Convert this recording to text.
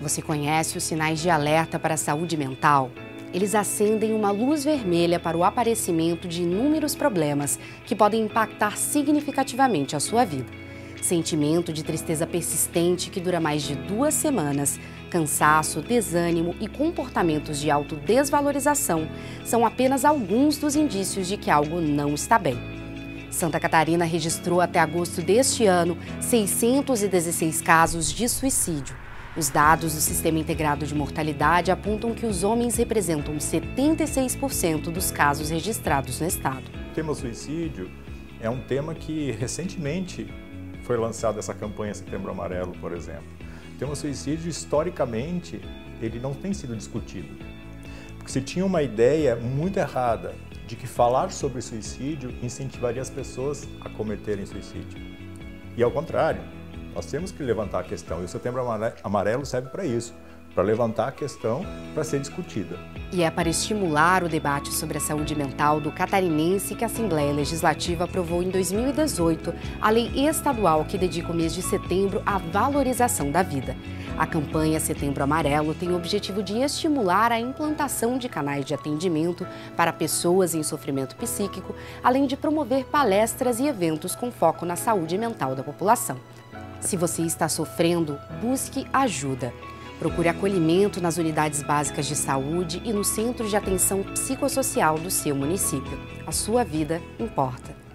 Você conhece os sinais de alerta para a saúde mental? Eles acendem uma luz vermelha para o aparecimento de inúmeros problemas que podem impactar significativamente a sua vida. Sentimento de tristeza persistente que dura mais de 2 semanas, cansaço, desânimo e comportamentos de autodesvalorização são apenas alguns dos indícios de que algo não está bem. Santa Catarina registrou até agosto deste ano 616 casos de suicídio. Os dados do Sistema Integrado de Mortalidade apontam que os homens representam 76% dos casos registrados no estado. O tema suicídio é um tema que recentemente foi lançada essa campanha Setembro Amarelo, por exemplo. O tema suicídio, historicamente, ele não tem sido discutido. Porque se tinha uma ideia muito errada de que falar sobre suicídio incentivaria as pessoas a cometerem suicídio. E ao contrário, nós temos que levantar a questão. E o Setembro Amarelo serve para isso, para levantar a questão, para ser discutida. E é para estimular o debate sobre a saúde mental do catarinense que a Assembleia Legislativa aprovou em 2018 a lei estadual que dedica o mês de setembro à valorização da vida. A campanha Setembro Amarelo tem o objetivo de estimular a implantação de canais de atendimento para pessoas em sofrimento psíquico, além de promover palestras e eventos com foco na saúde mental da população. Se você está sofrendo, busque ajuda. Procure acolhimento nas unidades básicas de saúde e no centro de atenção psicossocial do seu município. A sua vida importa.